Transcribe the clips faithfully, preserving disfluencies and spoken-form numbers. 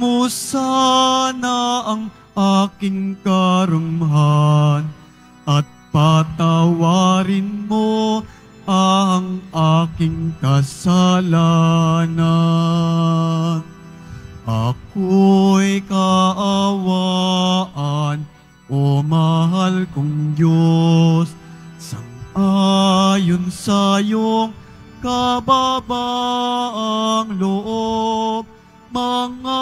mo sana ang aking karamhan at patawarin mo ang aking kasalanan. Ako'y kaawaan, o mahal kong Diyos, sang-ayon sa iyong kababaang loob, mga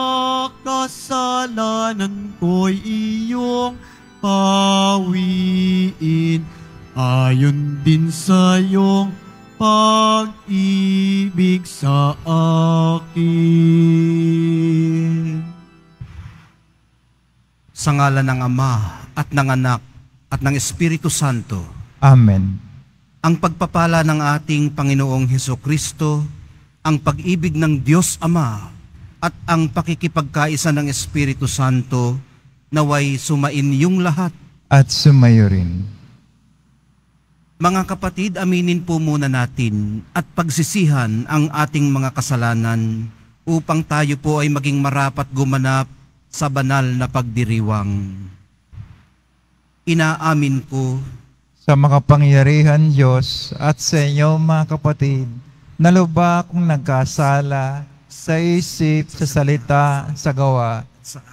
kasalanan ko'y iyong pawiin, ayon din sa iyong pag-ibig sa akin. Sa ngalan ng Ama at ng Anak at ng Espiritu Santo. Amen. Ang pagpapala ng ating Panginoong Hesukristo, ang pag-ibig ng Diyos Ama at ang pakikipagkaisa ng Espiritu Santo naway sumain yung lahat. At sumayo rin. Mga kapatid, aminin po muna natin at pagsisihan ang ating mga kasalanan upang tayo po ay maging marapat gumanap sa banal na pagdiriwang. Inaamin ko sa makapangyarihan Diyos at sa inyo mga kapatid, na lubha akong nagkasala sa isip, sa salita, sa gawa,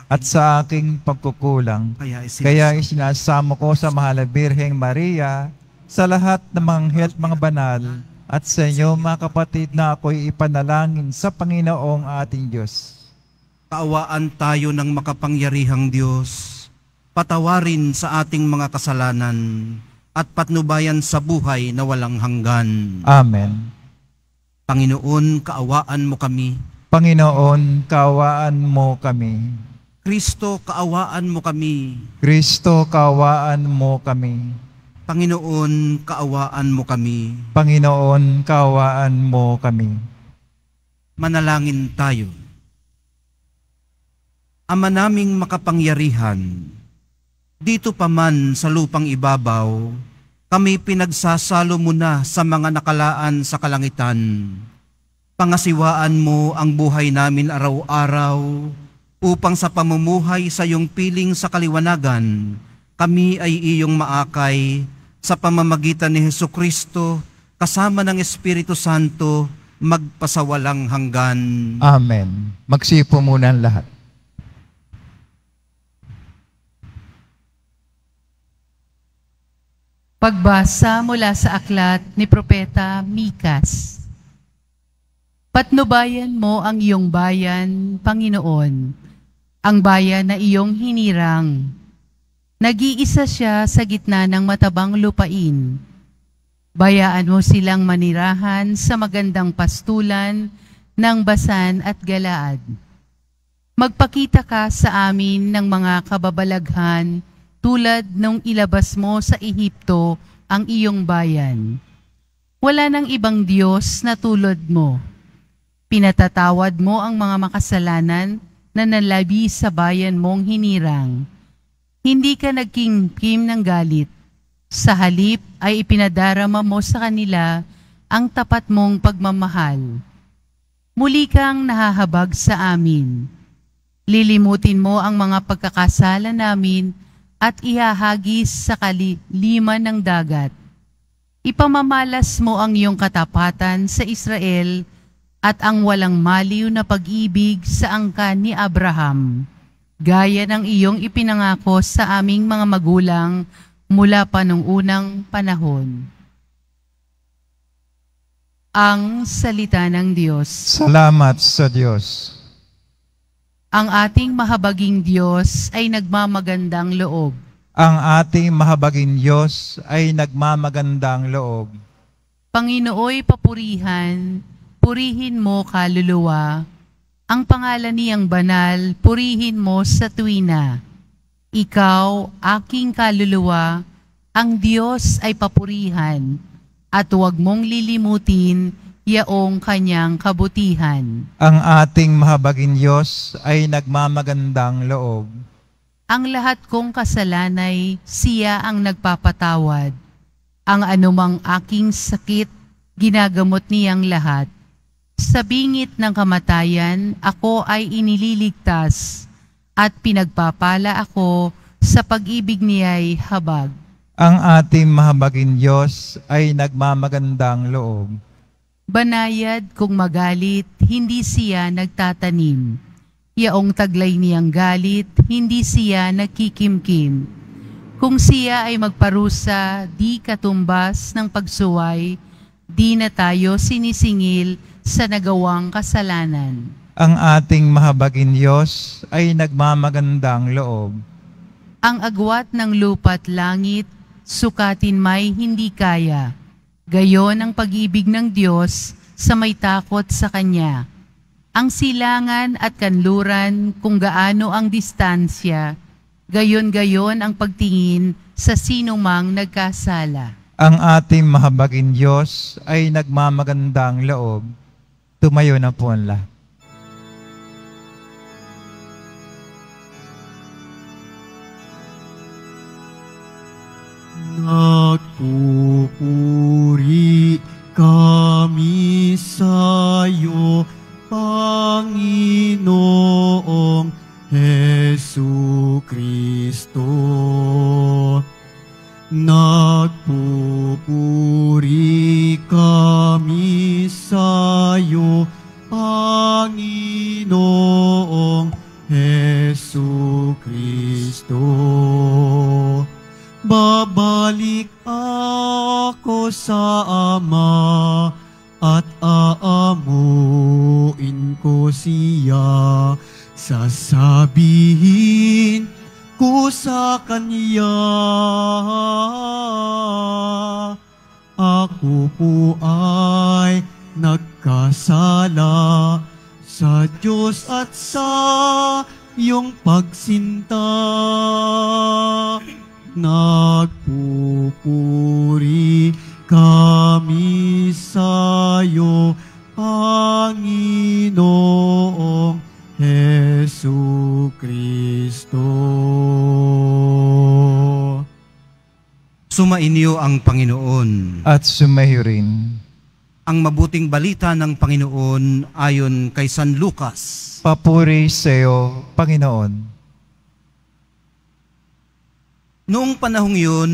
at sa aking pagkukulang. Kaya isinasamo ko sa Mahal na Birheng Maria, sa lahat ng mga anghel at mga banal, at sa inyo mga kapatid, na ako'y ipanalangin sa Panginoong ating Diyos. Kaawaan tayo ng makapangyarihang Diyos, patawarin sa ating mga kasalanan, at patnubayan sa buhay na walang hanggan. Amen. Panginoon, kaawaan mo kami. Panginoon, kaawaan mo kami. Kristo, kaawaan mo kami. Kristo, kaawaan mo kami. Panginoon, kaawaan mo kami. Panginoon, kaawaan mo kami. Manalangin tayo. Ama naming makapangyarihan, dito pa man sa lupang ibabaw, kami pinagsasalo mo na sa mga nakalaan sa kalangitan. Pangasiwaan mo ang buhay namin araw-araw, upang sa pamumuhay sa iyong piling sa kaliwanagan, kami ay iyong maakay sa pamamagitan ni Hesukristo kasama ng Espiritu Santo magpasawalang hanggan. Amen. Magsipo muna ang lahat. Pagbasa mula sa aklat ni Propeta Mikas. Patnubayan mo ang iyong bayan, Panginoon, ang bayan na iyong hinirang. Nag-iisa siya sa gitna ng matabang lupain. Bayaan mo silang manirahan sa magandang pastulan ng Basan at Galaad. Magpakita ka sa amin ng mga kababalaghan tulad nung ilabas mo sa Ehipto ang iyong bayan. Wala nang ibang Diyos na tulad mo. Pinatatawad mo ang mga makasalanan na nalabi sa bayan mong hinirang. Hindi ka nagkingkim ng galit. Sa halip ay ipinadarama mo sa kanila ang tapat mong pagmamahal. Muli kang nahahabag sa amin. Lilimutin mo ang mga pagkakasala namin at ihahagis sa kaliliman ng dagat. Ipamamalas mo ang iyong katapatan sa Israel at ang walang maliw na pag-ibig sa angka ni Abraham, gaya ng iyong ipinangako sa aming mga magulang mula pa nung unang panahon. Ang salita ng Diyos. Salamat sa Diyos. Ang ating mahabaging Diyos ay nagmamagandang loob. Ang ating mahabaging Diyos ay nagmamagandang loob. Panginooy papurihan, purihin mo kaluluwa. Ang pangalan niyang banal, purihin mo sa tuwina. Ikaw, aking kaluluwa, ang Diyos ay papurihan, at huwag mong lilimutin yaong kanyang kabutihan. Ang ating mahabaging Diyos ay nagmamagandang loob. Ang lahat kong kasalanay, siya ang nagpapatawad. Ang anumang aking sakit, ginagamot niyang lahat. Sa bingit ng kamatayan, ako ay inililigtas at pinagpapala ako sa pag-ibig niya'y habag. Ang ating mahabagin Diyos ay nagmamagandang loob. Banayad kung magalit, hindi siya nagtatanim. Yaong taglay niyang galit, hindi siya nagkikimkim. Kung siya ay magparusa, di katumbas ng pagsuway, di na tayo sinisingil sa nagawang kasalanan. Ang ating mahabagin Diyos ay nagmamagandang loob. Ang agwat ng lupa't langit, sukatin may hindi kaya. Gayon ang pag-ibig ng Diyos sa may takot sa Kanya. Ang silangan at kanluran kung gaano ang distansya, gayon-gayon ang pagtingin sa sinumang nagkasala. Ang ating mahabagin Diyos ay nagmamagandang loob. Tumayo na po ang lahat. Nagpupuri kami sa'yo, Panginoong Jesucristo. Nagpupuri kami sa'yo, Panginoong Jesucristo. Babalik ako sa Ama at aamuin ko siya. Sasabihin ko sa kanya, ako po ay nagkasala sa Diyos at sa iyong pagsinta. Nagpupuri kami sa'yo, Panginoong Jesucristo. Sumainyo ang Panginoon at sumayo rin ang mabuting balita ng Panginoon ayon kay San Lucas. Papuri sa iyo, Panginoon. Noong panahong yun,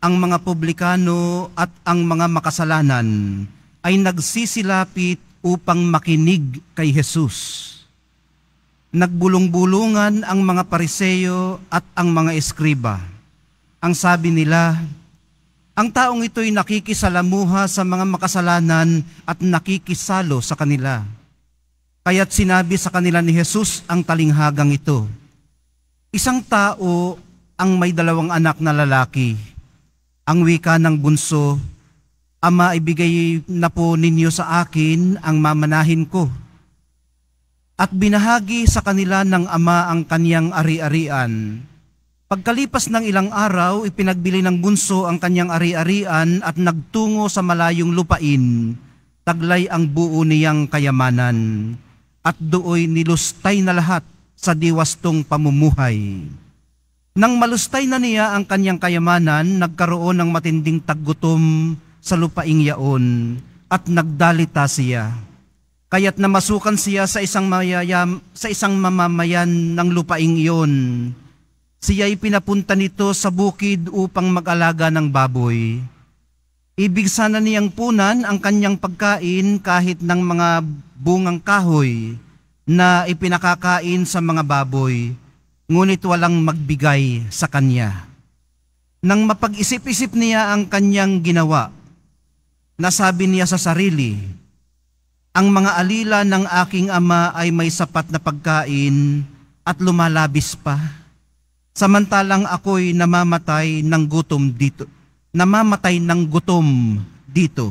ang mga publikano at ang mga makasalanan ay nagsisilapit upang makinig kay Jesus. Nagbulong-bulungan ang mga Pariseyo at ang mga Eskriba. Ang sabi nila, ang taong ito'y nakikisalamuha sa mga makasalanan at nakikisalo sa kanila. Kaya't sinabi sa kanila ni Jesus ang talinghagang ito, isang tao ang may dalawang anak na lalaki. Ang wika ng bunso, Ama, ibigay na po ninyo sa akin ang mamanahin ko. At binahagi sa kanila ng ama ang kaniyang ari-arian. Pagkalipas ng ilang araw, ipinagbili ng bunso ang kaniyang ari-arian at nagtungo sa malayong lupain. Taglay ang buo niyang kayamanan. At dooy nilustay na lahat sa diwastong pamumuhay. Nang malustay na niya ang kanyang kayamanan, nagkaroon ng matinding taggutom sa lupaing yaon at nagdalita siya. Kaya't namasukan siya sa isang, mayayam, sa isang mamamayan ng lupaing iyon. Siya'y pinapunta nito sa bukid upang mag-alaga ng baboy. Ibig sana niyang punan ang kanyang pagkain kahit ng mga bungang kahoy na ipinakakain sa mga baboy. Ngunit walang magbigay sa kanya. Nang mapag-isip-isip niya ang kanyang ginawa, nasabi niya sa sarili, ang mga alila ng aking ama ay may sapat na pagkain at lumalabis pa, samantalang ako'y namamatay ng gutom dito. Namamatay ng gutom dito.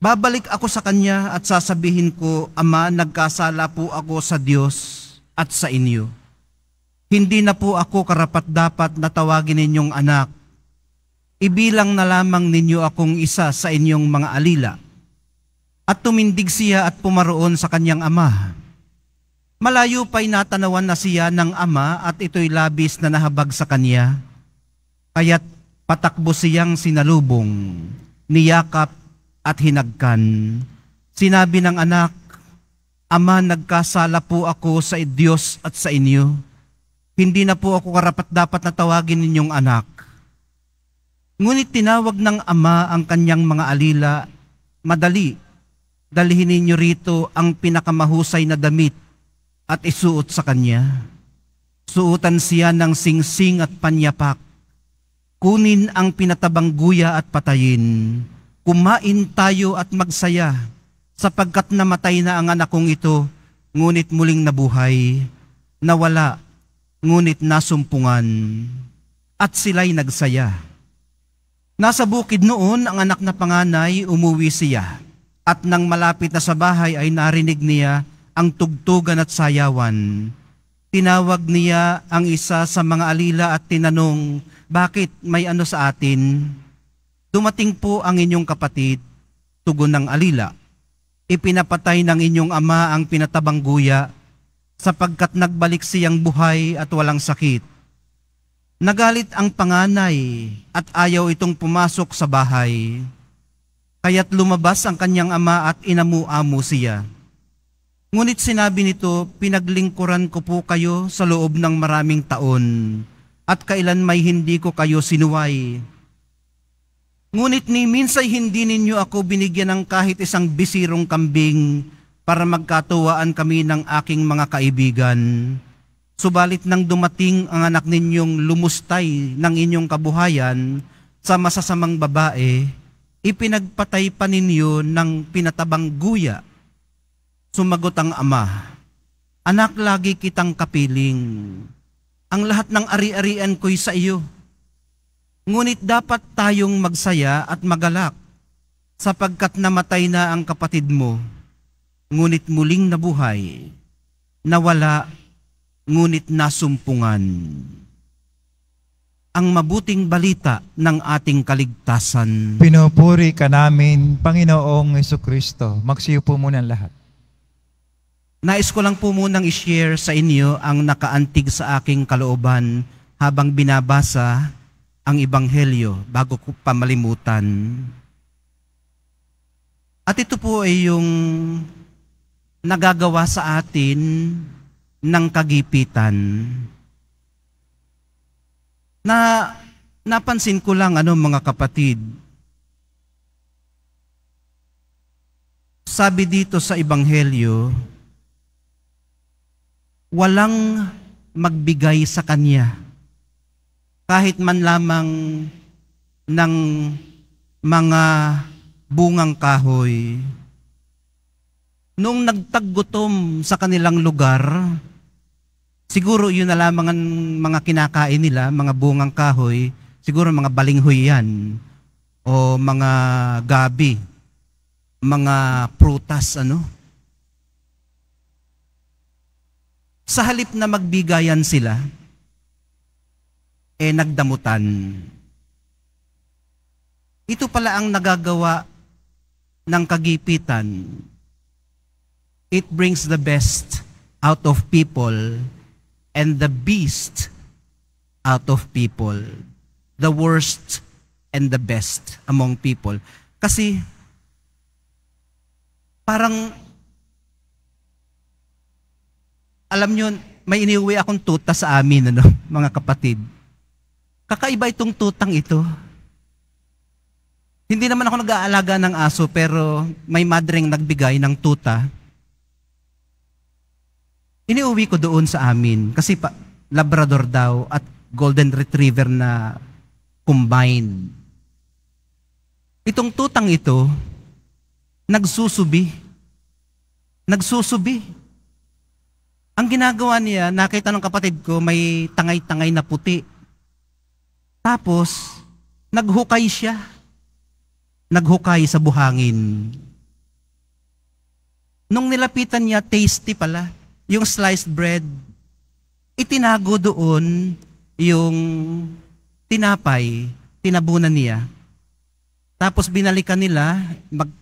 Babalik ako sa kanya at sasabihin ko, Ama, nagkasala po ako sa Diyos at sa inyo. Hindi na po ako karapat-dapat na tawagin ninyong anak. Ibilang na lamang ninyo akong isa sa inyong mga alila. At tumindig siya at pumaroon sa kanyang ama. Malayo pa'y natanawan na siya ng ama at ito'y labis na nahabag sa kanya. Kaya't patakbo siyang sinalubong, niyakap at hinagkan. Sinabi ng anak, Ama, nagkasala po ako sa Diyos at sa inyo. Hindi na po ako karapat-dapat na tawagin ninyong anak. Ngunit tinawag ng ama ang kanyang mga alila, Madali, dalhin ninyo rito ang pinakamahusay na damit at isuot sa kanya. Suotan siya ng singsing at panyapak. Kunin ang pinatabang guya at patayin. Kumain tayo at magsaya. Sapagkat namatay na ang anak kong ito, ngunit muling nabuhay, nawala, ngunit nasumpungan, at sila'y nagsaya. Nasa bukid noon ang anak na panganay, umuwi siya, at nang malapit na sa bahay ay narinig niya ang tugtugan at sayawan. Tinawag niya ang isa sa mga alila at tinanong, Bakit may ano sa atin? Dumating po ang inyong kapatid, tugon ng alila. Ipinapatay ng inyong ama ang pinatabang guya sapagkat nagbalik siyang buhay at walang sakit. Nagalit ang panganay at ayaw itong pumasok sa bahay. Kaya't lumabas ang kanyang ama at inamu-amu siya. Ngunit sinabi nito, pinaglingkuran ko po kayo sa loob ng maraming taon at kailan may hindi ko kayo sinuway. Ngunit ni minsay hindi ninyo ako binigyan ng kahit isang bisirong kambing para magkatuwaan kami ng aking mga kaibigan. Subalit nang dumating ang anak ninyong lumustay ng inyong kabuhayan sa masasamang babae, ipinagpatay pa ninyo ng pinatabang guya. Sumagot ang ama, Anak, lagi kitang kapiling. Ang lahat ng ari-arian ko'y sa iyo. Ngunit dapat tayong magsaya at magalak, sapagkat namatay na ang kapatid mo, ngunit muling nabuhay, nawala, ngunit nasumpungan. Ang mabuting balita ng ating kaligtasan. Pinupuri ka namin, Panginoong Jesucristo. Magsiyo po muna lahat. Nais ko lang po munang ishare sa inyo ang nakaantig sa aking kalooban habang binabasa ang Ebanghelyo bago ko pamalimutan. At ito po ay yung nagagawa sa atin ng kagipitan. Na napansin ko lang ano mga kapatid. Sabi dito sa Ebanghelyo, walang magbigay sa kanya kahit man lamang ng mga bungang kahoy. Nung nagtaggutom sa kanilang lugar, siguro yun na lamang ang mga kinakain nila, mga bungang kahoy, siguro mga balinghoy yan, o mga gabi, mga prutas, ano. Sa halip na magbigayan sila, eh nagdamutan. Ito pala ang nagagawa ng kagipitan. It brings the best out of people and the beast out of people. The worst and the best among people. Kasi parang alam nyo, may iniuwi akong tuta sa amin, ano, mga kapatid. Kakaiba itong tutang ito. Hindi naman ako nag-aalaga ng aso pero may madring nagbigay ng tuta. Iniuwi ko doon sa amin kasi pa, labrador daw at golden retriever na combined. Itong tutang ito, nagsusubi. Nagsusubi. Ang ginagawa niya, nakita ng kapatid ko may tangay-tangay na puti. Tapos, naghukay siya. Naghukay sa buhangin. Nung nilapitan niya, tasty pala, yung sliced bread. Itinago doon yung tinapay, tinabunan niya. Tapos binalikan nila,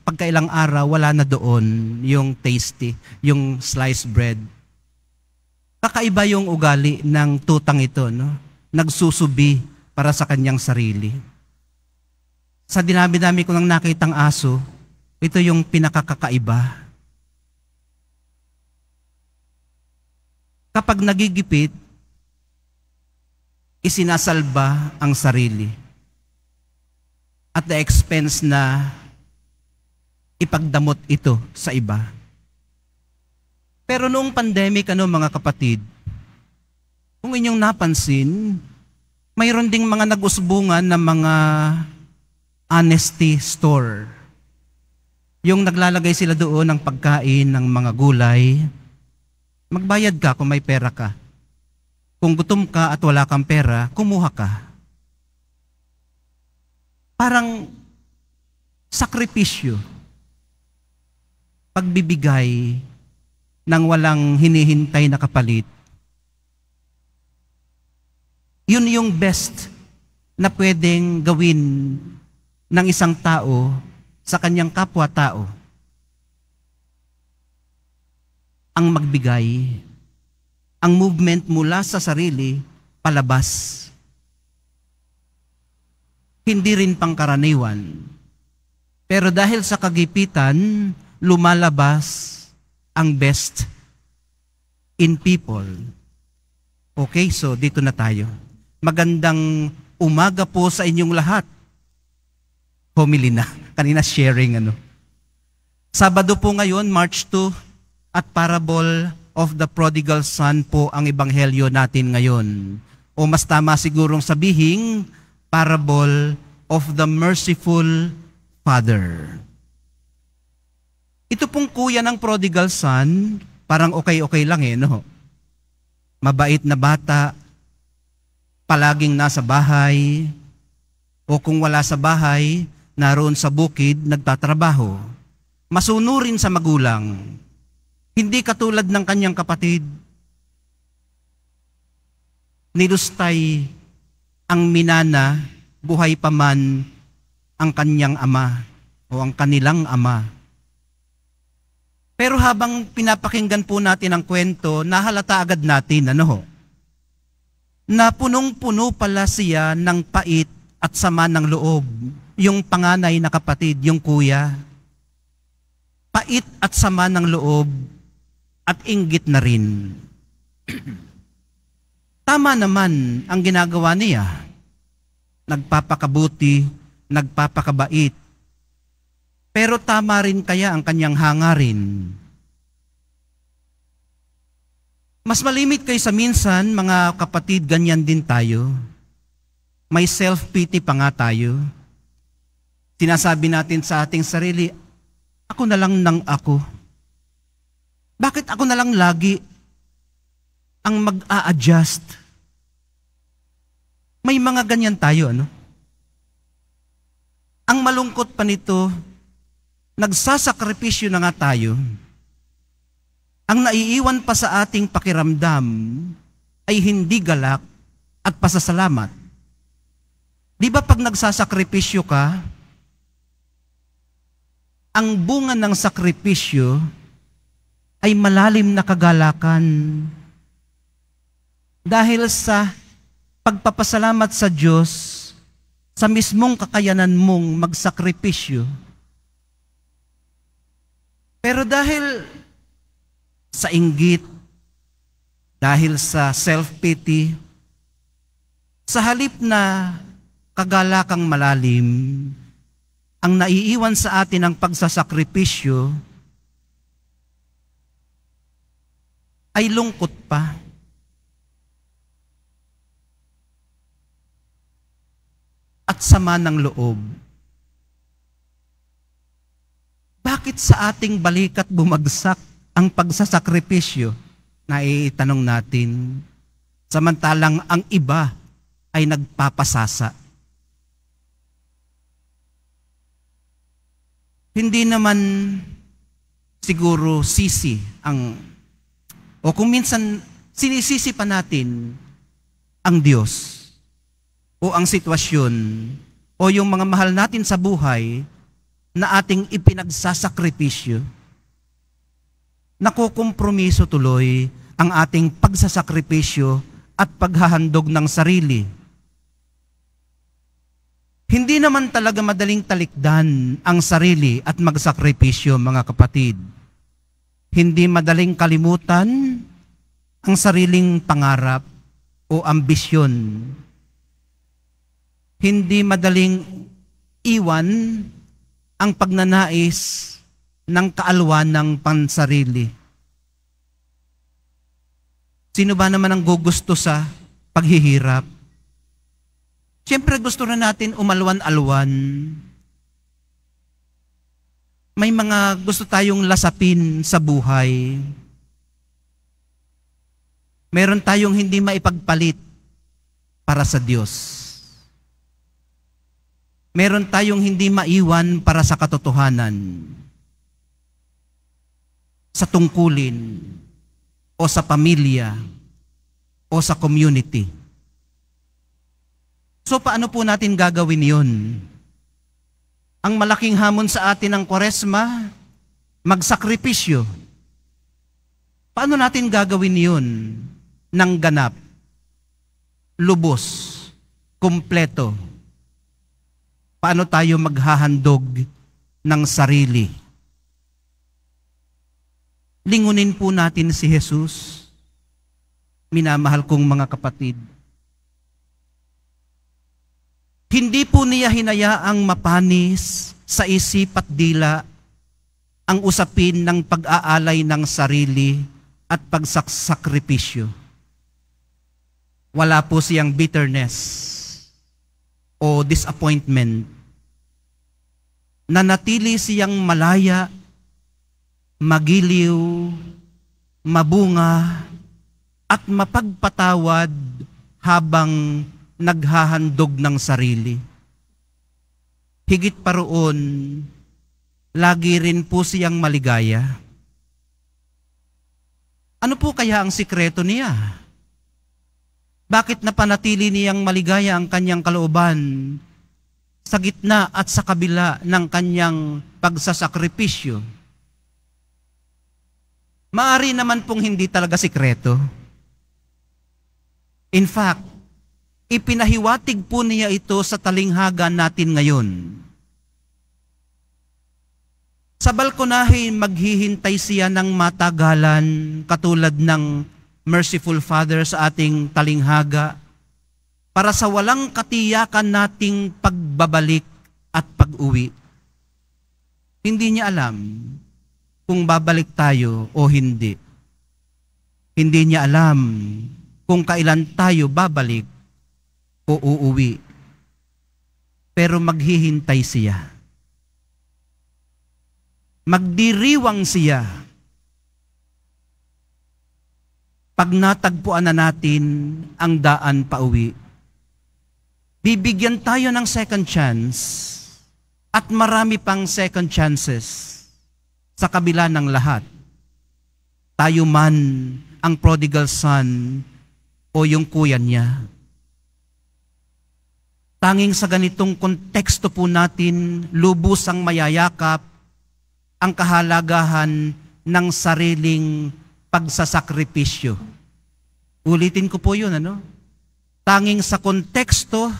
pagkailang araw, wala na doon yung tasty, yung sliced bread. Kakaiba yung ugali ng tutang ito, no? Nagsusubi para sa kanyang sarili. Sa dinami-dami ko nang nakitang aso, Ito yung pinakakakaiba. Kapag nagigipit, isinasalba ang sarili at the expense na ipagdamot ito sa iba. Pero noong pandemic, ano mga kapatid, kung inyong napansin, mayroon ding mga nag-usbungan ng mga honesty store. Yung naglalagay sila doon ng pagkain, ng mga gulay, magbayad ka kung may pera ka. Kung gutom ka at wala kang pera, kumuha ka. Parang sakripisyo. Pagbibigay ng walang hinihintay na kapalit. Yun yung best na pwedeng gawin ng isang tao sa kanyang kapwa-tao. Ang magbigay, ang movement mula sa sarili, palabas. Hindi rin pangkaraniwan. Pero dahil sa kagipitan, lumalabas ang best in people. Okay, so dito na tayo. Magandang umaga po sa inyong lahat. Homily na. Kanina sharing ano. Sabado po ngayon, March two, at Parable of the Prodigal Son po ang ebanghelyo natin ngayon. O mas tama sigurong sabihin, Parable of the Merciful Father. Ito pong kuya ng Prodigal Son, parang okay-okay lang eh, no? Mabait na bata, palaging nasa bahay, o kung wala sa bahay, naroon sa bukid, nagtatrabaho. Masunurin sa magulang. Hindi katulad ng kanyang kapatid. Nilustay ang minana, buhay pa man ang kanyang ama o ang kanilang ama. Pero habang pinapakinggan po natin ang kwento, nahalata agad natin, ano ho? Na punong-puno pala siya ng pait at sama ng loob. Yung panganay na kapatid, yung kuya. Pait at sama ng loob at inggit na rin. Tama naman ang ginagawa niya. Nagpapakabuti, nagpapakabait. Pero tama rin kaya ang kanyang hangarin. Mas malimit kaysa minsan, mga kapatid, ganyan din tayo. May self-pity pa nga tayo. Sinasabi natin sa ating sarili, ako na lang nang ako. Bakit ako na lang lagi ang mag-a-adjust? May mga ganyan tayo, ano? Ang malungkot pa nito, nagsasakripisyo na nga tayo. Ang naiiwan pa sa ating pakiramdam ay hindi galak at pasasalamat. Di ba pag nagsasakripisyo ka, ang bunga ng sakripisyo ay malalim na kagalakan dahil sa pagpapasalamat sa Diyos sa mismong kakayanan mong magsakripisyo. Pero dahil sa inggit, dahil sa self-pity, sa halip na kagalakang malalim, ang naiiwan sa atin ang pagsasakripisyo ay lungkot pa. At sama ng loob. Bakit sa ating balikat bumagsak ang pagsasakripisyo? Naitanong natin. Samantalang ang iba ay nagpapasasa. Hindi naman siguro sisi ang, o kung minsan sinisisi pa natin ang Diyos o ang sitwasyon o yung mga mahal natin sa buhay, na ating ipinagsasakripisyo, nakukompromiso tuloy ang ating pagsasakripisyo at paghahandog ng sarili. Hindi naman talaga madaling talikdan ang sarili at magsakripisyo, mga kapatid. Hindi madaling kalimutan ang sariling pangarap o ambisyon. Hindi madaling iwan ang pagnanais ng kaalwan ng pansarili. Sino ba naman ang gugusto sa paghihirap? Siyempre gusto na natin umalwan-alwan. May mga gusto tayong lasapin sa buhay. Meron tayong hindi maipagpalit para sa Diyos. Meron tayong hindi maiwan para sa katotohanan, sa tungkulin, o sa pamilya, o sa community. So paano po natin gagawin yun? Ang malaking hamon sa atin ng Kwaresma, magsakripisyo. Paano natin gagawin yun ng ganap, lubos, kumpleto? Paano tayo maghahandog ng sarili? Lingunin po natin si Jesus, minamahal kong mga kapatid. Hindi po niya hinayaang mapanis sa isip at dila ang usapin ng pag-aalay ng sarili at pagsakripisyo. Wala po siyang bitterness o disappointment. Nanatili siyang malaya, magiliw, mabunga, at mapagpatawad habang naghahandog ng sarili. Higit pa roon, lagi rin po siyang maligaya. Ano po kaya ang sikreto niya? Bakit napanatili niyang maligaya ang kanyang kalooban sa gitna at sa kabila ng kanyang pagsasakripisyo? Maari naman pong hindi talaga sikreto. In fact, ipinahiwatig po niya ito sa talinghagan natin ngayon. Sa balkonahe, maghihintay siya ng matagalan katulad ng Merciful Father sa ating talinghaga para sa walang katiyakan nating pagbabalik at pag-uwi. Hindi niya alam kung babalik tayo o hindi. Hindi niya alam kung kailan tayo babalik o uuwi, pero maghihintay siya. Magdiriwang siya. Pag natagpuan na natin ang daan pauwi, bibigyan tayo ng second chance at marami pang second chances sa kabila ng lahat. Tayo man ang prodigal son o yung kuya niya. Tanging sa ganitong konteksto po natin, lubusang mayayakap ang kahalagahan ng sariling pagsasakripisyo. Ulitin ko po yun, ano? Tanging sa konteksto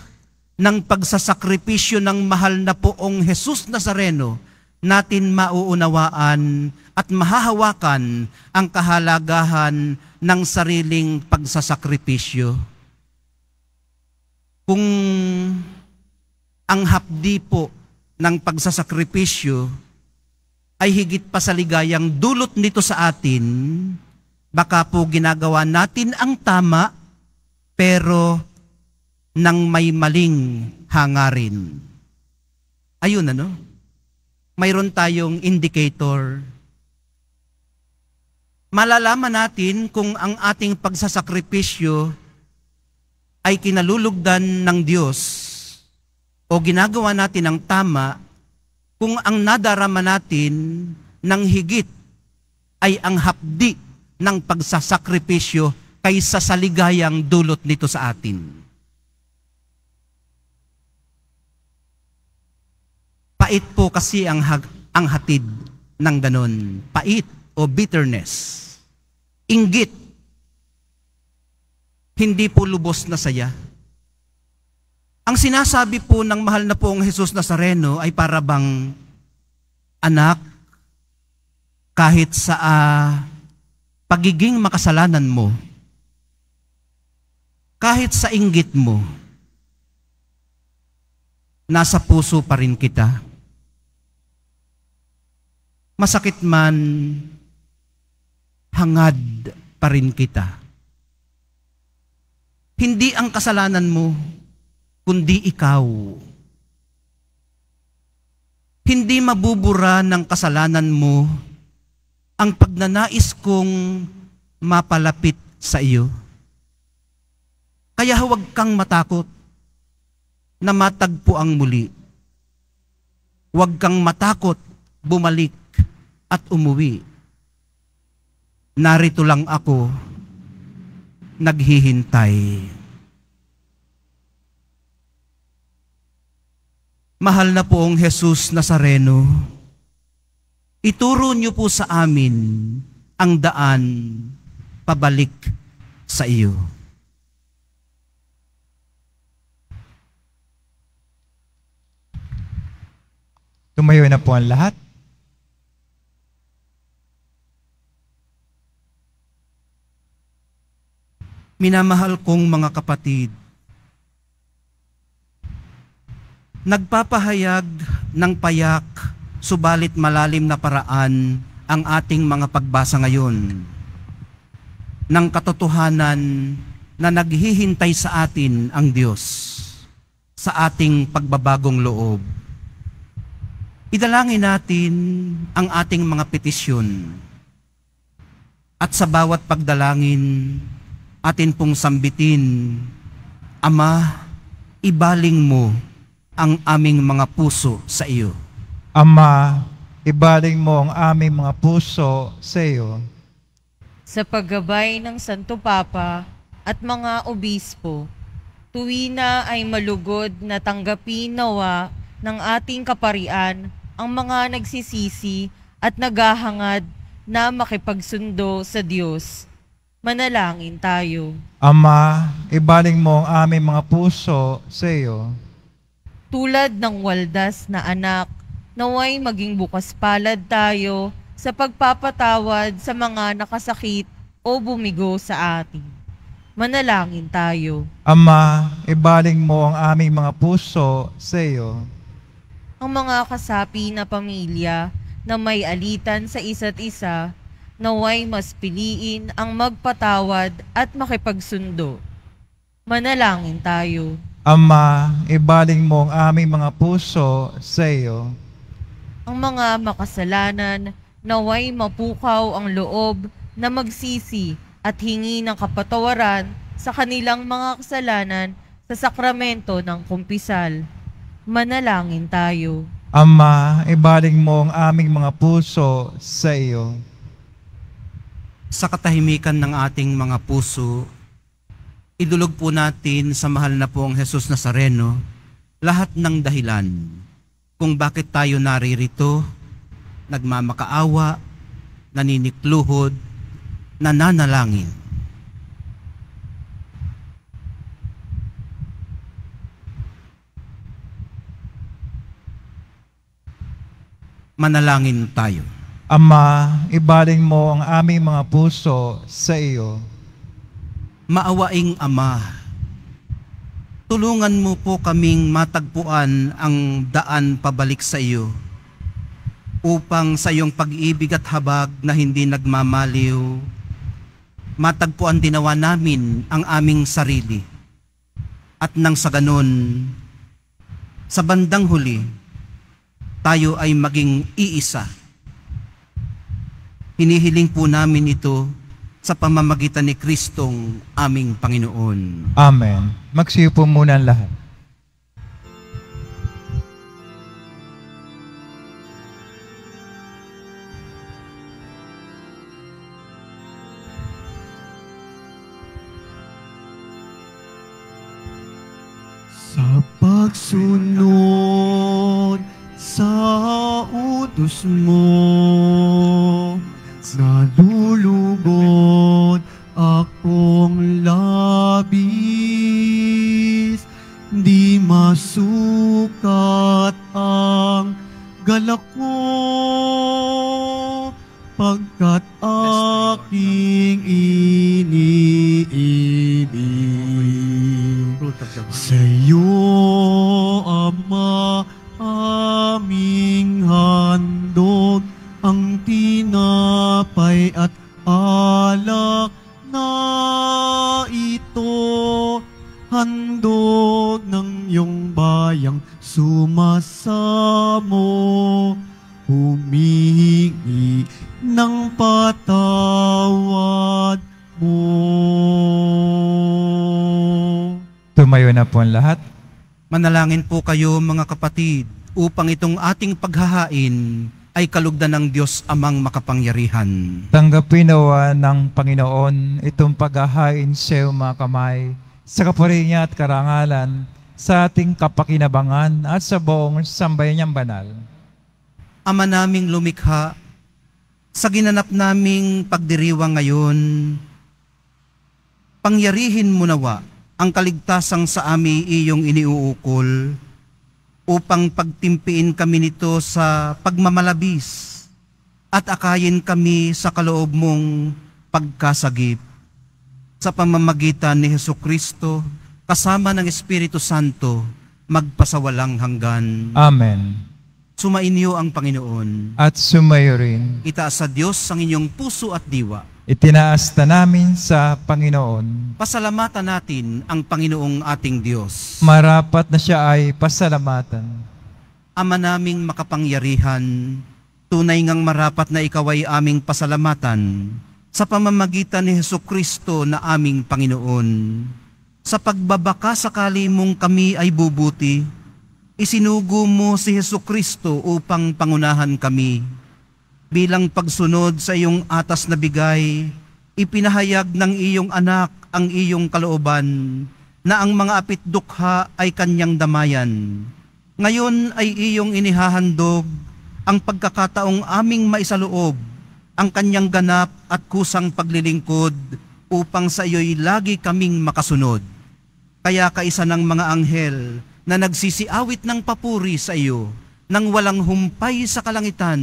ng pagsasakripisyo ng mahal na Poong Jesus Nazareno, natin mauunawaan at mahahawakan ang kahalagahan ng sariling pagsasakripisyo. Kung ang hapdi po ng pagsasakripisyo ay higit pa sa ligayang dulot nito sa atin, baka po ginagawa natin ang tama pero nang may maling hangarin. Ayun, ano? Mayroon tayong indicator. Malalaman natin kung ang ating pagsasakripisyo ay kinalulugdan ng Diyos o ginagawa natin ang tama kung ang nadarama natin ng higit ay ang hapdi ng pagsasakripisyo kaysa sa ligayang dulot nito sa atin. Pait po kasi ang, ha ang hatid ng ganon. Pait o bitterness. Inggit. Hindi po lubos na saya. Ang sinasabi po ng mahal na pong Jesus Nazareno ay para bang, anak, kahit sa uh, pagiging makasalanan mo, kahit sa inggit mo, nasa puso pa rin kita. Masakit man, hangad pa rin kita. Hindi ang kasalanan mo, kundi ikaw. Hindi mabubura ng kasalanan mo ang pagnanais kong mapalapit sa iyo. Kaya huwag kang matakot na matagpo ang muli. Huwag kang matakot bumalik at umuwi. Narito lang ako, naghihintay. Mahal na poong Jesus Nazareno, ituro niyo po sa amin ang daan pabalik sa iyo. Tumayo na po ang lahat. Minamahal kong mga kapatid, nagpapahayag ng payak subalit malalim na paraan ang ating mga pagbasa ngayon ng katotohanan na naghihintay sa atin ang Diyos sa ating pagbabagong loob. Idalangin natin ang ating mga petisyon at sa bawat pagdalangin atin pong sambitin, Ama, ibaling mo ang aming mga puso sa iyo. Ama, ibaling mo ang aming mga puso sa iyo. Sa paggabay ng Santo Papa at mga obispo, tuwi na ay malugod na tanggapin nawa ng ating kaparian ang mga nagsisisi at naghahangad na makipagsundo sa Diyos. Manalangin tayo. Ama, ibaling mo ang aming mga puso sa iyo. Tulad ng waldas na anak, naway maging bukas palad tayo sa pagpapatawad sa mga nakasakit o bumigo sa atin. Manalangin tayo. Ama, ibaling mo ang aming mga puso sa iyo. Ang mga kasapi na pamilya na may alitan sa isa't isa, naway mas piliin ang magpatawad at makipagsundo. Manalangin tayo. Ama, ibaling mo ang aming mga puso sa iyo. Ang mga makasalanan, naway mapukaw ang loob na magsisi at hingi ng kapatawaran sa kanilang mga kasalanan sa sakramento ng kumpisal. Manalangin tayo. Ama, ibaling mo ang aming mga puso sa iyo. Sa katahimikan ng ating mga puso, idulog po natin sa mahal na poong Jesus Nazareno lahat ng dahilan kung bakit tayo naririto, nagmamakaawa, naninikluhod, nananalangin. Manalangin tayo. Ama, ibaling mo ang aming mga puso sa iyo. Maawaing Ama, tulungan mo po kaming matagpuan ang daan pabalik sa iyo upang sa iyong pag-ibig at habag na hindi nagmamaliw, matagpuan dinawa namin ang aming sarili. At nang sa ganun, sa bandang huli, tayo ay maging iisa. Hinihiling po namin ito sa pamamagitan ni Kristong aming Panginoon. Amen. Magsiyo po muna ang lahat. Sa pagsunod sa utos mo, nalulugod akong labis, di ma sukat ang galak ko, pagkat aking iniibig. Sa iyo, Ama, aming handog, ang tinapay at alak na ito, handog ng iyong bayang sumasamo, humihingi ng patawad mo. Tumayo na po ang lahat. Manalangin po kayo mga kapatid upang itong ating paghahain ay kalugdan ng Diyos Amang makapangyarihan. Tanggapin nawa ng Panginoon itong paghahain sa iyong mga kamay sa kapurihan niya at karangalan sa ating kapakinabangan at sa buong sambayan niyang banal. Ama naming lumikha, sa ginanap naming pagdiriwang ngayon, pangyarihin mo nawa ang kaligtasang sa amin iyong iniuukol upang pagtimpiin kami nito sa pagmamalabis at akayin kami sa kaloob mong pagkasagip sa pamamagitan ni Hesukristo kasama ng Espiritu Santo magpasawalang hanggan. Amen. Sumainyo ang Panginoon. At sumayo rin. Itaas sa Diyos ang inyong puso at diwa. Itinaas na namin sa Panginoon. Pasalamatan natin ang Panginoong ating Diyos. Marapat na siya ay pasalamatan. Ama naming makapangyarihan, tunay ngang marapat na ikaw ay aming pasalamatan sa pamamagitan ni Hesukristo na aming Panginoon. Sa pagbabaka sakali mong kami ay bubuti, isinugo mo si Hesukristo upang pangunahan kami. Bilang pagsunod sa iyong atas na bigay, ipinahayag ng iyong anak ang iyong kalooban na ang mga apitdukha ay kanyang damayan. Ngayon ay iyong inihahandog ang pagkakataong aming maisaloob ang kanyang ganap at kusang paglilingkod upang sa iyo'y lagi kaming makasunod. Kaya kaisa ng mga anghel na nagsisiawit ng papuri sa iyo nang walang humpay sa kalangitan,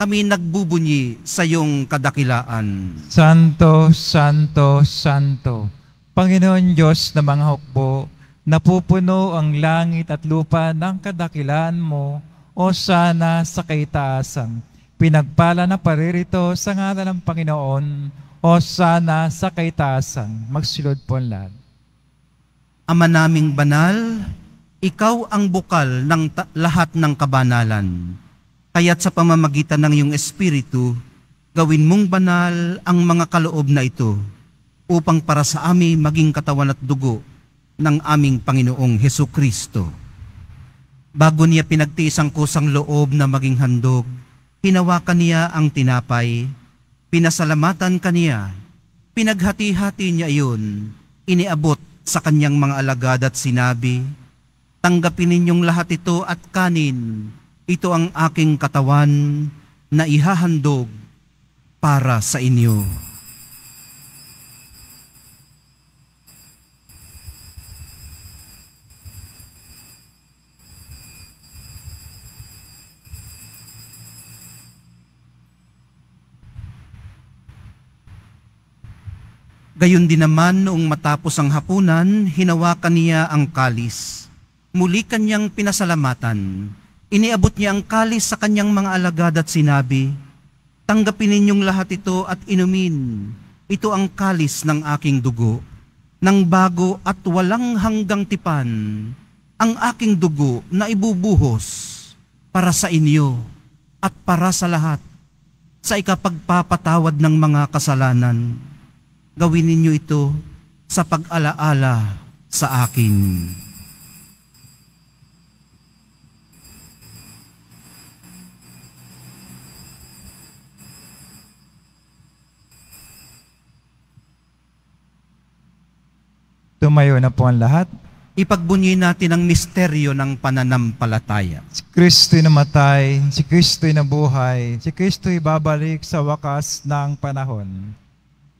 kami nagbubunyi sa iyong kadakilaan. Santo, Santo, Santo, Panginoon Diyos na mga hukbo, napupuno ang langit at lupa ng kadakilaan mo, o sana sa kaitaasan. Pinagpala na paririto sa ngalan ng Panginoon, o sana sa kaitaasan. Magsilod po ang lahat. Ama naming banal, ikaw ang bukal ng lahat ng kabanalan. Kaya't sa pamamagitan ng iyong Espiritu, gawin mong banal ang mga kaloob na ito upang para sa amin maging katawan at dugo ng aming Panginoong Hesukristo. Bago niya pinagtiis ang kusang loob na maging handog, hinawakan niya ang tinapay, pinasalamatan kaniya, pinaghati-hati niya iyon, iniabot sa kanyang mga alagad at sinabi, "Tanggapin ninyong lahat ito at kanin, ito ang aking katawan na ihahandog para sa inyo." Gayon din naman noong matapos ang hapunan, hinawakan niya ang kalis. Muli kanyang pinasalamatan, iniabot niya ang kalis sa kanyang mga alagad at sinabi, "Tanggapin ninyong lahat ito at inumin. Ito ang kalis ng aking dugo, ng bago at walang hanggang tipan, ang aking dugo na ibubuhos para sa inyo at para sa lahat, sa ikapagpapatawad ng mga kasalanan. Gawin ninyo ito sa pag-alaala sa akin." Tumayo na po ang lahat. Ipagbunyi natin ang misteryo ng pananampalataya. Si Kristo'y namatay, si Kristo'y nabuhay, si Kristo'y babalik sa wakas ng panahon.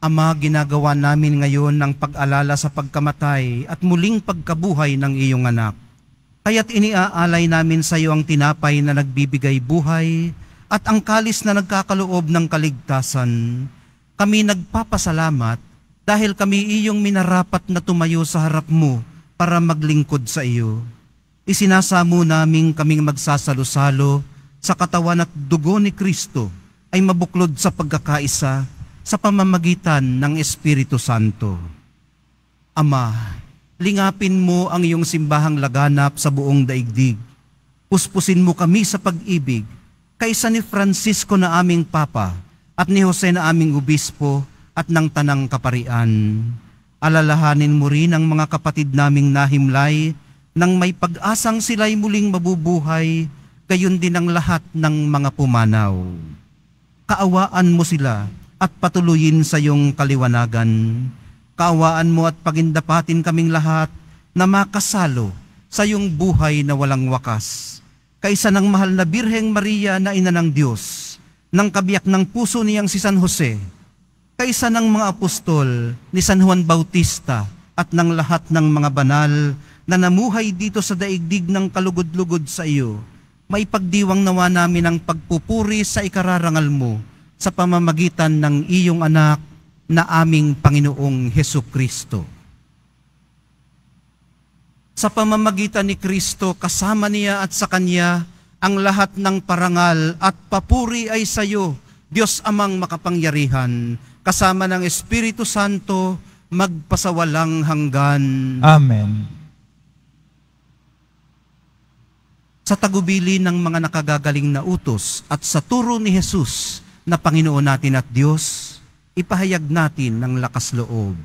Ama, ginagawa namin ngayon ng pag-alala sa pagkamatay at muling pagkabuhay ng iyong anak. Kaya't iniaalay namin sa iyo ang tinapay na nagbibigay buhay at ang kalis na nagkakaloob ng kaligtasan. Kami nagpapasalamat dahil kami iyong minarapat na tumayo sa harap mo para maglingkod sa iyo. Isinasamo namin kaming magsasalo-salo sa katawan at dugo ni Kristo ay mabuklod sa pagkakaisa sa pamamagitan ng Espiritu Santo. Ama, lingapin mo ang iyong simbahang laganap sa buong daigdig. Puspusin mo kami sa pag-ibig, kaysa ni Francisco na aming Papa at ni Jose na aming Obispo at ng Tanang Kaparian. Alalahanin mo rin ang mga kapatid naming nahimlay nang may pag-asang sila'y muling mabubuhay, gayon din ang lahat ng mga pumanaw. Kaawaan mo sila at patuloyin sa iyong kaliwanagan. Kaawaan mo at pagindapatin kaming lahat na makasalo sa iyong buhay na walang wakas. Kaysa ng mahal na Birheng Maria na ina ng Diyos, ng kabiyak ng puso niyang si San Jose, kaysa ng mga apostol ni San Juan Bautista at ng lahat ng mga banal na namuhay dito sa daigdig ng kalugod-lugod sa iyo, may pagdiwang nawa namin ang pagpupuri sa ikararangal mo sa pamamagitan ng iyong anak, na aming Panginoong Hesu Kristo. Sa pamamagitan ni Kristo, kasama niya at sa Kanya, ang lahat ng parangal at papuri ay sa iyo, Diyos Amang makapangyarihan, kasama ng Espiritu Santo, magpasawalang hanggan. Amen. Sa tagubili ng mga nakagagaling na utos at sa turo ni Jesus na Panginoon natin at Diyos, ipahayag natin ng lakas loob.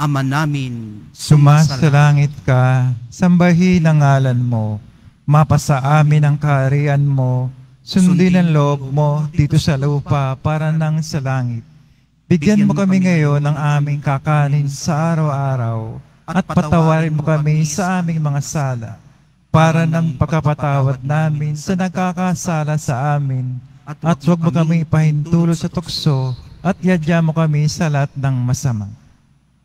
Ama namin, sumasalangit ka, sambahin ang ngalan mo, mapasa amin ang kaharian mo, sundin ang loob mo dito sa lupa para nang sa langit. Bigyan mo kami ngayon ng aming kakanin sa araw-araw at patawarin mo kami sa aming mga sala para nang pagkapatawad namin sa nagkakasala sa amin at huwag mo kami ipahintulo sa tukso at iadya mo kami sa lahat ng masama.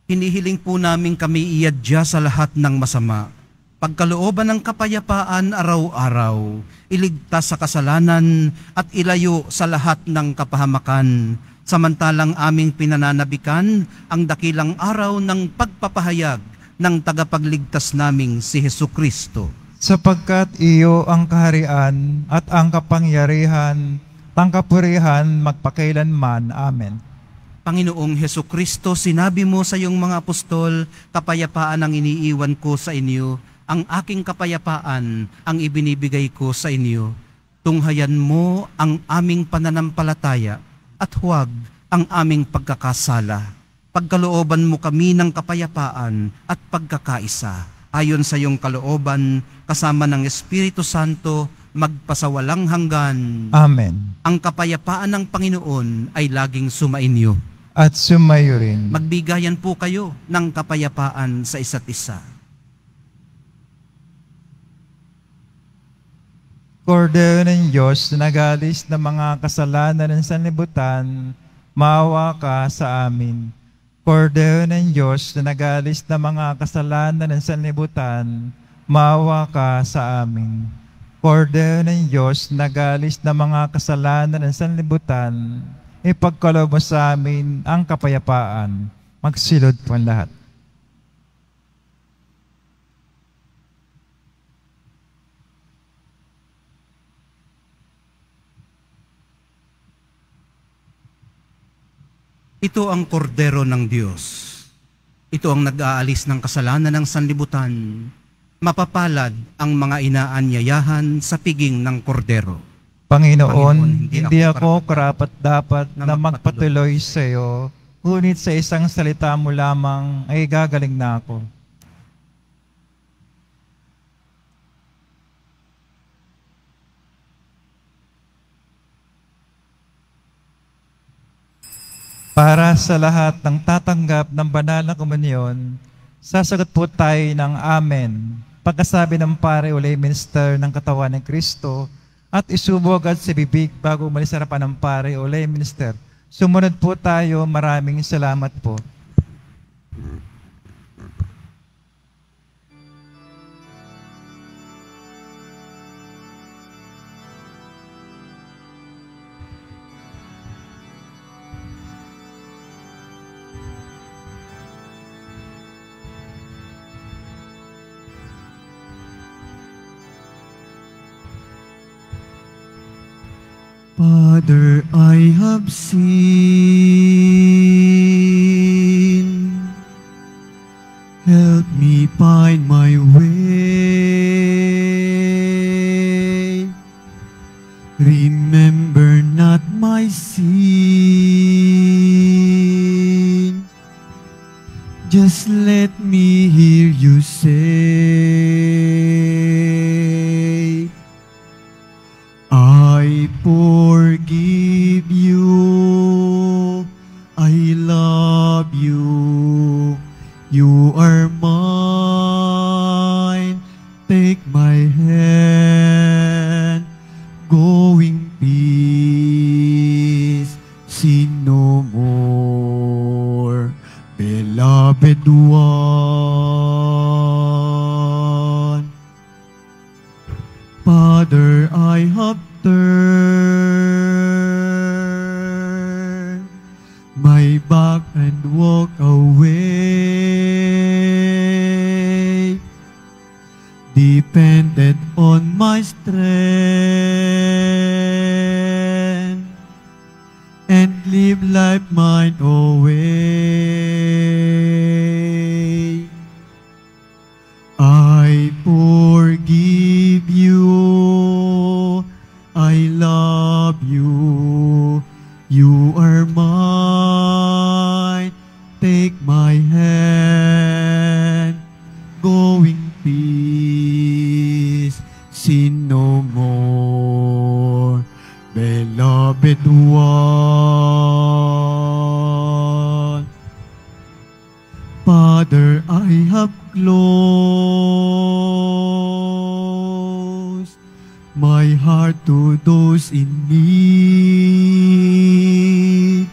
Hinihiling po namin kami iadya sa lahat ng masama. Pagkalooban ng kapayapaan araw-araw, iligtas sa kasalanan at ilayo sa lahat ng kapahamakan, samantalang aming pinananabikan ang dakilang araw ng pagpapahayag ng tagapagligtas naming si Jesucristo. Sapagkat iyo ang kaharian at ang kapangyarihan, pangkapurihan magpakailanman. Amen. Panginoong Jesucristo, sinabi mo sa iyong mga apostol, kapayapaan ang iniiwan ko sa inyo, ang aking kapayapaan ang ibinibigay ko sa inyo. Tunghayan mo ang aming pananampalataya at huwag ang aming pagkakasala. Pagkalooban mo kami ng kapayapaan at pagkakaisa, ayon sa iyong kalooban, kasama ng Espiritu Santo, magpasawalang hanggan. Amen. Ang kapayapaan ng Panginoon ay laging sumainyo. At sumayo rin. Magbigayan po kayo ng kapayapaan sa isa't isa. Cordero ng Diyos na nagalis ng mga kasalanan ng sanlibutan, maawa ka sa amin. Cordero ng Diyos na nagalis ng mga kasalanan ng sanlibutan, maawa ka sa amin. Cordero ng Diyos, nagalis ng mga kasalanan ng sanlibutan, ipagkaloob mo sa amin ang kapayapaan. Magsilod po ang lahat. Ito ang Cordero ng Diyos. Ito ang nag-aalis ng kasalanan ng sanlibutan. Mapapalad ang mga inaanyayahan sa piging ng kordero. Panginoon, Panginoon hindi, hindi ako karapat-dapat na magpatuloy sa iyo, ngunit sa isang salita mo lamang ay gagaling na ako. Para sa lahat ng tatanggap ng banal na komunyon, sasagot po tayo ng Amen. Pagkasabi ng pare o lay minister ng katawan ng Kristo at isubog at sa bibig bago umalis sa harapan ng pare o lay minister. Sumunod po tayo. Maraming salamat po. Father, I have sinned. Help me find my way. Remember not my sin. Just let me hear you say, I forgive you, I love you, you are mine, take my hand, go in peace, sin no more, beloved one. Father, I have turn my back and walk away, dependent on my strength, and live life mine away. I forgive you, I love you, you are mine, take my hand, go in peace, sin no more, beloved one. Father, I have closed my heart to those in need,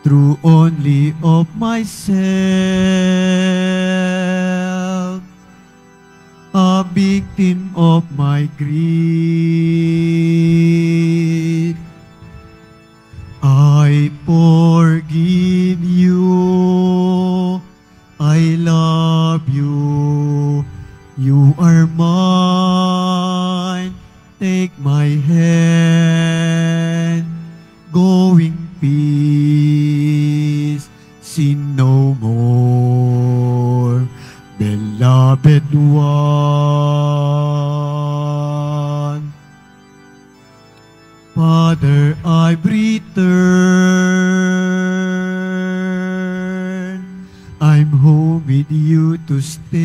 true only of myself, a victim of my greed. I forgive you, I love you, you are mine, take my hand, go in peace, sin no more, beloved one. Father, I return, I'm home with you to stay,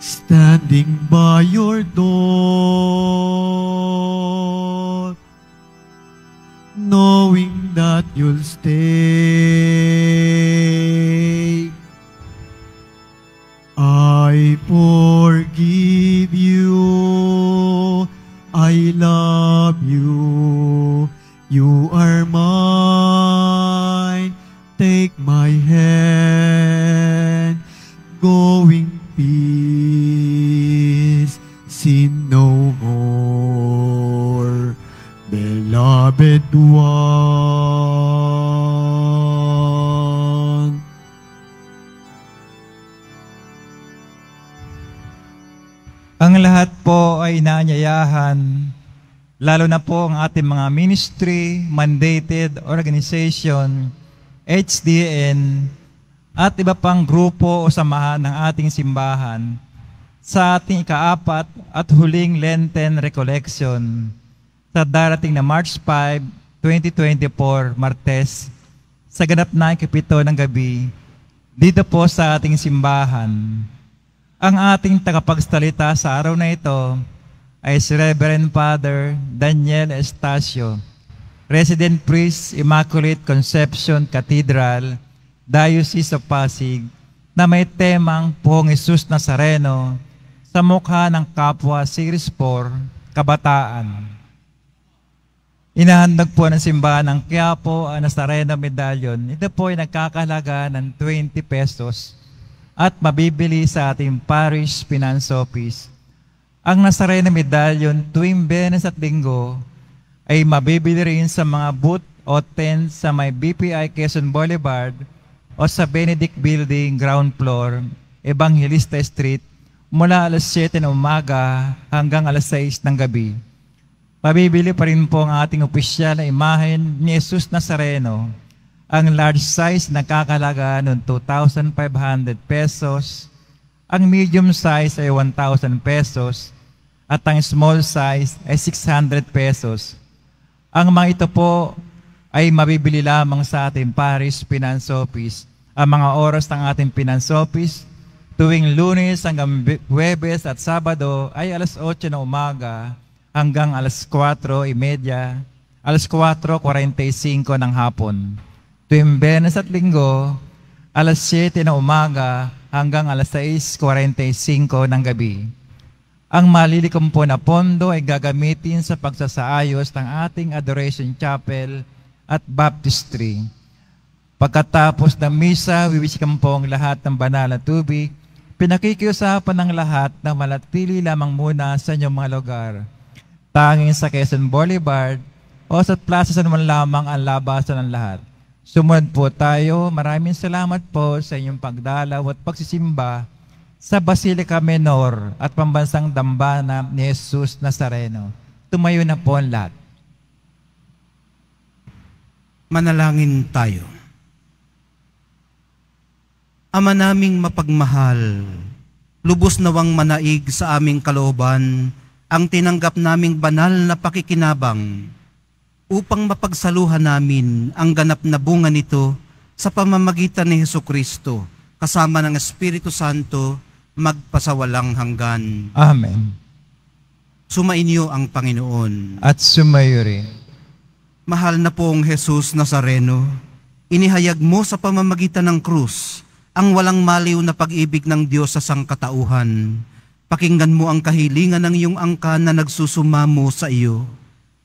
standing by your door, knowing that you'll stay. I forgive you, I love you, you are mine, take my hand, go in peace, sin no more, beloved one. Ang lahat po ay inaanyayahan, lalo na po ang ating mga ministry, mandated organization, H D N, at iba pang grupo o samahan ng ating simbahan sa ating ikaapat at huling Lenten Recollection sa darating na March five, twenty twenty-four, Martes, sa ganap na ikapito ng gabi, dito po sa ating simbahan. Ang ating tagapagsalita sa araw na ito ay si Reverend Father Daniel Estacio, Resident Priest, Immaculate Conception Cathedral, Diocese of Pasig, na may temang Poong Jesus Nazareno sa mukha ng kapwa Series four, Kabataan. Inahandag po ng simbahan ng Quiapo ang Nazareno Medallion. Ito po ay nagkakahalaga ng twenty pesos at mabibili sa ating Parish Finance Office. Ang Nazareno Medallion tuwing Biyernes at Linggo ay mabibili rin sa mga booth o tent sa may B P I Quezon Boulevard o sa Benedict Building, ground floor, Evangelista Street mula alas siyete ng umaga hanggang alas sais ng gabi. Mabibili pa rin po ang ating opisyal na imahen ni Jesus Nazareno, ang large size na kakalaga ng two thousand five hundred pesos, ang medium size ay one thousand pesos, at ang small size ay six hundred pesos. Ang mga ito po ay mabibili lamang sa ating parish finance office. Ang mga oras ng ating finance office, tuwing Lunes hanggang Huwebes at Sabado ay alas otso na umaga hanggang alas kuwatro trenta, alas kuwatro kuwarenta y singko ng hapon. Tuwing Bernes at Linggo, alas siyete na umaga hanggang alas sais kuwarenta y singko ng gabi. Ang malilikom po na pondo ay gagamitin sa pagsasaayos ng ating Adoration Chapel at Baptistry. Pagkatapos ng misa, wiwisikan po ang lahat ng banal na tubig. Pinakikiusapan ng lahat na malatili lamang muna sa inyong mga lugar. Tanging sa Quezon Boulevard o sa Plaza San Juan lamang ang labasan ng lahat. Sumunod po tayo. Maraming salamat po sa inyong pagdalaw at pagsisimba sa Basilica Menor at Pambansang Dambana ni Jesus Nazareno. Tumayo na po ang lahat. Manalangin tayo. Ama naming mapagmahal, lubos nawang manaig sa aming kalooban ang tinanggap naming banal na pakikinabang upang mapagsaluhan namin ang ganap na bunga nito sa pamamagitan ni Hesukristo kasama ng Espiritu Santo magpasawalang hanggan. Amen. Sumainyo ang Panginoon. At sumayo rin. Mahal na pong Jesus Nazareno, inihayag mo sa pamamagitan ng krus ang walang maliw na pag-ibig ng Diyos sa sangkatauhan. Pakinggan mo ang kahilingan ng iyong angkan na nagsusumamo sa iyo.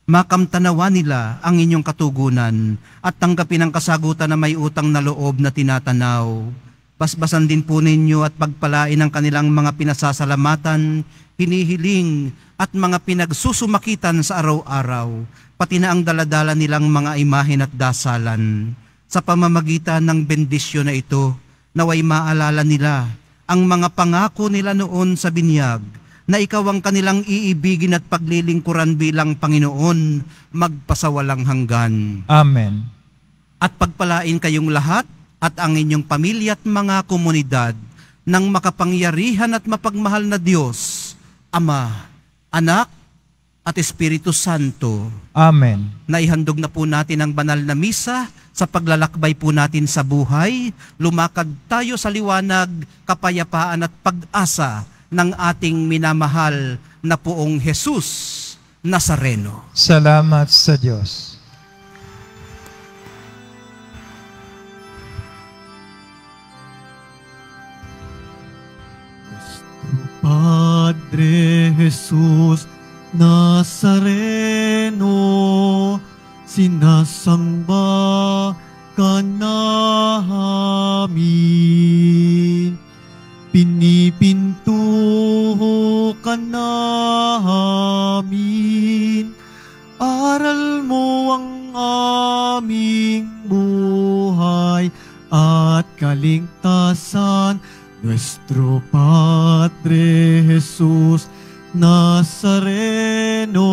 Makamtanawa nila ang inyong katugunan at tanggapin ang kasagutan na may utang na loob na tinatanaw. Basbasan din po ninyo at pagpalain ang kanilang mga pinasasalamatan, hinihiling at mga pinagsusumakitan sa araw-araw, pati na ang daladala nilang mga imahen at dasalan. Sa pamamagitan ng bendisyon na ito, naway maalala nila ang mga pangako nila noon sa binyag, na ikaw ang kanilang iibigin at paglilingkuran bilang Panginoon, magpasawalang hanggan. Amen. At pagpalain kayong lahat, at ang inyong pamilya at mga komunidad ng makapangyarihan at mapagmahal na Diyos, Ama, Anak, at Espiritu Santo. Amen. Naihandog na po natin ang banal na misa sa paglalakbay po natin sa buhay. Lumakad tayo sa liwanag, kapayapaan at pag-asa ng ating minamahal na poong Jesus Nazareno. Salamat sa Diyos. Padre Jesus Nazareno, sinasamba ka namin, pinipinto ka namin, aral mo ang aming buhay at kaligtasan. Nuestro Padre Jesus Nazareno,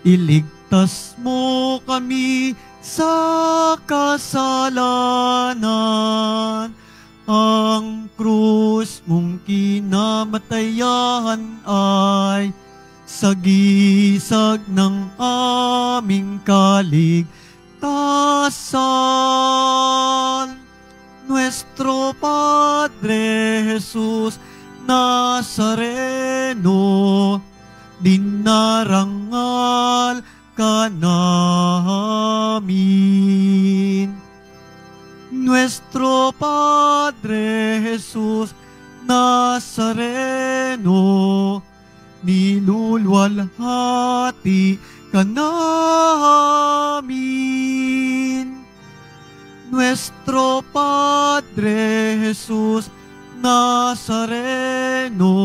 iligtas mo kami sa kasalanan. Ang krus mong kinamatayan ay sagisag ng aming kaligtasan. Nuestro Padre Jesus Nazareno, dinarangal ka namin. Nuestro Padre Jesus Nazareno, nilulwalhati ka namin. Nuestro Padre Jesus Nazareno,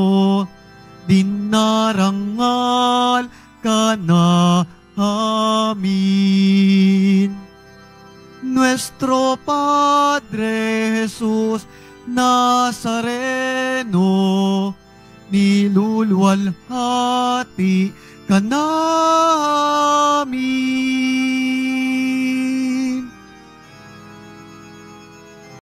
dinarangal ka namin. Nuestro Padre Jesus Nazareno, niluluwalhati ka namin.